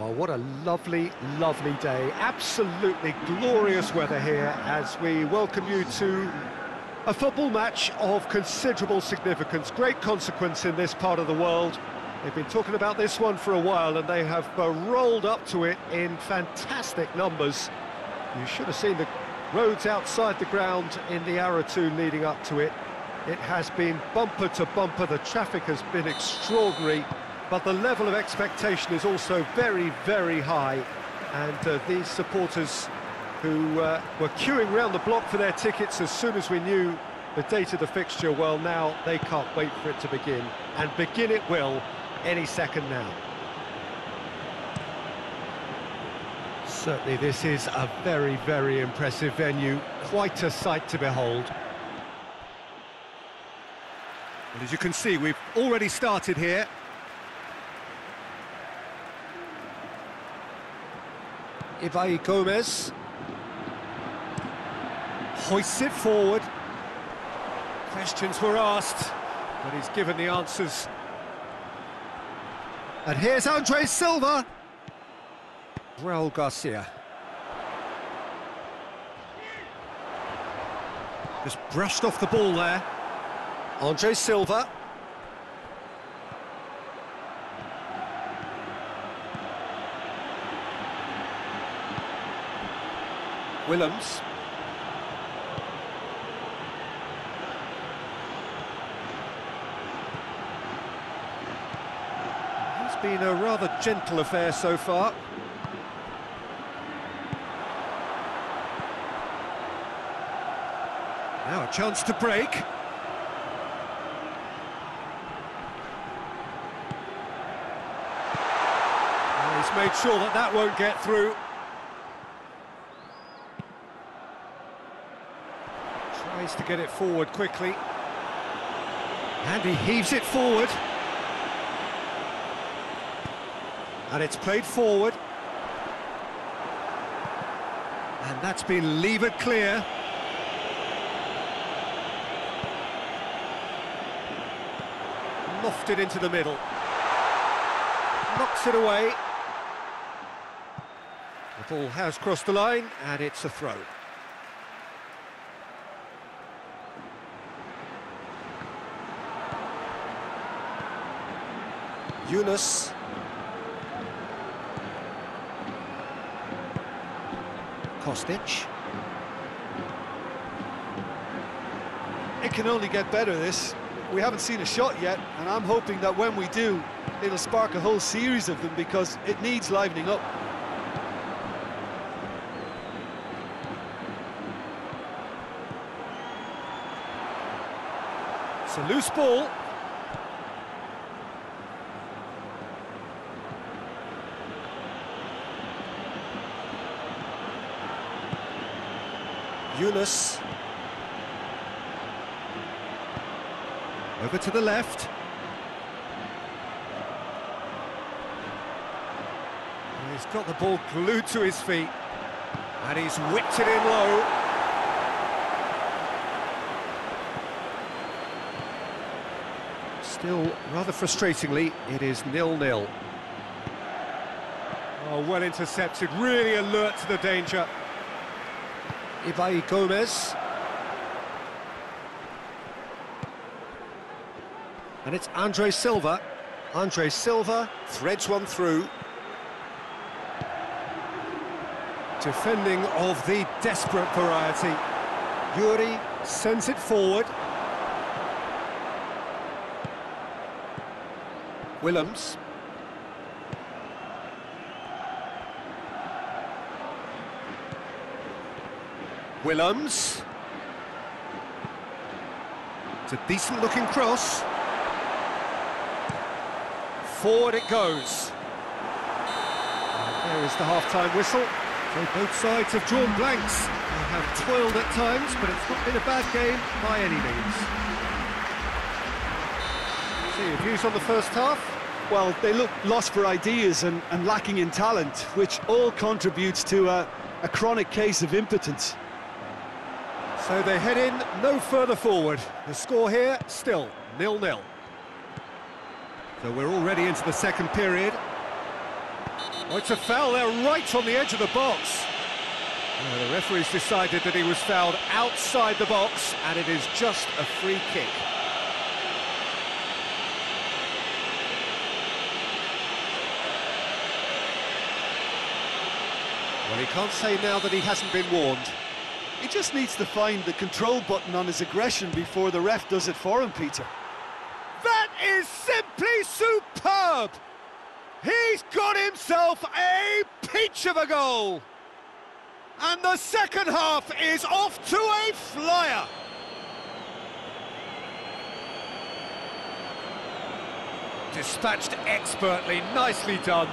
Oh, what a lovely, lovely day. Absolutely glorious weather here as we welcome you to a football match of considerable significance, great consequence in this part of the world. They've been talking about this one for a while and they have rolled up to it in fantastic numbers. You should have seen the roads outside the ground in the hour or two leading up to it. It has been bumper to bumper, the traffic has been extraordinary. But the level of expectation is also very, very high, and these supporters who were queuing round the block for their tickets as soon as we knew the date of the fixture, well, now they can't wait for it to begin, and begin it will any second now. Certainly this is a very, very impressive venue, quite a sight to behold. And as you can see, we've already started here. Ibai Gómez hoists it forward. Questions were asked, but he's given the answers. And here's Andre Silva. Raúl Garcia. Just brushed off the ball there. Andre Silva. Willems. It's been a rather gentle affair so far. Now a chance to break. And he's made sure that that won't get through. Tries to get it forward quickly, and he heaves it forward, and it's played forward, and that's been levered clear. Lofted into the middle, knocks it away. The ball has crossed the line, and it's a throw. Younès. Kostic. It can only get better, this. We haven't seen a shot yet, and I'm hoping that when we do, it'll spark a whole series of them, because it needs livening up. It's a loose ball. Younès. Over to the left. And he's got the ball glued to his feet, and he's whipped it in low. Still, rather frustratingly, it is 0-0. Oh, well intercepted, really alert to the danger. Ibai Gómez. And it's Andre Silva. Andre Silva threads one through. Defending of the desperate variety. Yuri sends it forward. Willems. Willems. It's a decent-looking cross. Forward it goes. And there is the half-time whistle. So both sides have drawn blanks. They have toiled at times, but it's not been a bad game by any means. So your views on the first half? Well, they look lost for ideas and lacking in talent, which all contributes to a chronic case of impotence. So they head in no further forward. The score here, still 0-0. So we're already into the second period. Oh, it's a foul there right on the edge of the box. Oh, the referee's decided that he was fouled outside the box, and it is just a free kick. Well, he can't say now that he hasn't been warned. He just needs to find the control button on his aggression before the ref does it for him, Peter. That is simply superb! He's got himself a peach of a goal! And the second half is off to a flyer! Dispatched expertly, nicely done.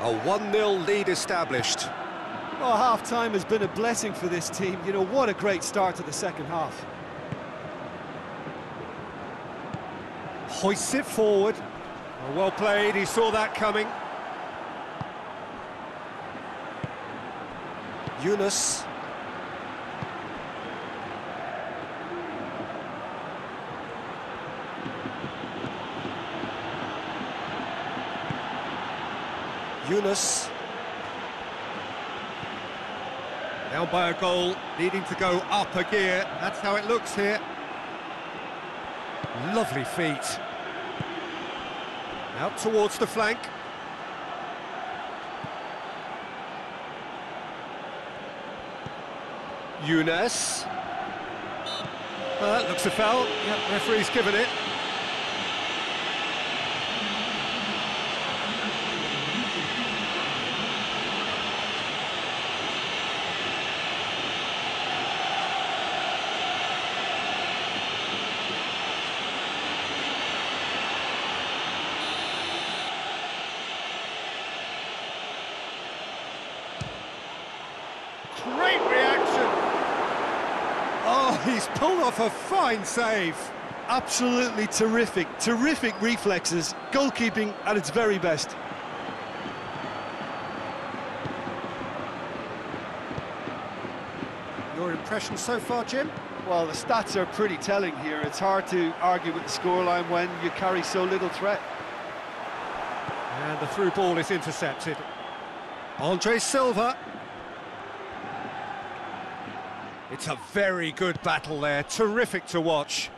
A 1-0 lead established. Oh, half-time has been a blessing for this team. You know, what a great start to the second half. Hoists it forward. Oh, well played, he saw that coming. Younès. Younès. Down by a goal, needing to go up a gear. That's how it looks here. Lovely feet. Out towards the flank. Younès. Well, that looks a foul. Yep, referee's given it. Great reaction! Oh, he's pulled off a fine save. Absolutely terrific, terrific reflexes. Goalkeeping at its very best. Your impression so far, Jim? Well, the stats are pretty telling here. It's hard to argue with the scoreline when you carry so little threat. And the through ball is intercepted. Andre Silva. It's a very good battle there, terrific to watch.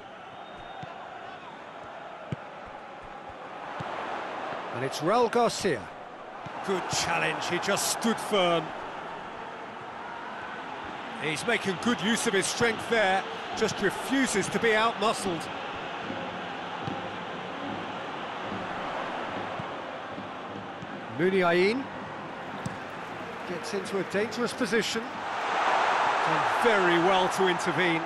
And it's Raúl Garcia. Good challenge, he just stood firm. He's making good use of his strength there, just refuses to be outmuscled. Muniain gets into a dangerous position. And very well to intervene.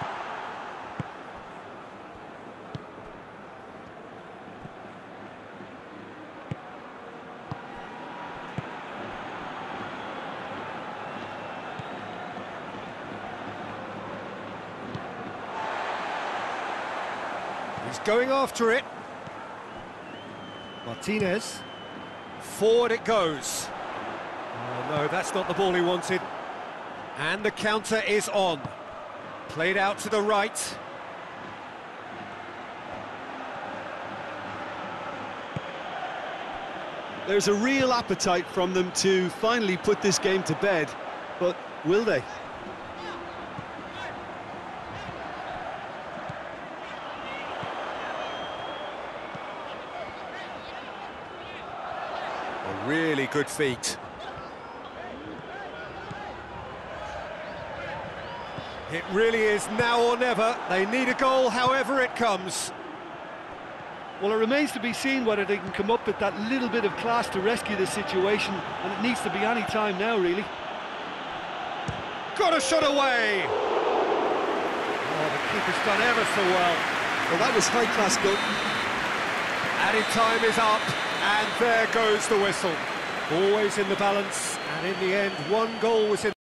He's going after it. Martinez. Forward it goes. Oh no, that's not the ball he wanted. And the counter is on. Played out to the right. There's a real appetite from them to finally put this game to bed, but will they? A really good feat. It really is now or never. They need a goal, however it comes. Well, it remains to be seen whether they can come up with that little bit of class to rescue this situation, and it needs to be any time now, really. Got a shot away! Oh, the keeper's done ever so well. Well, that was high-class goal. Added time is up, and there goes the whistle. Always in the balance, and in the end, one goal was in.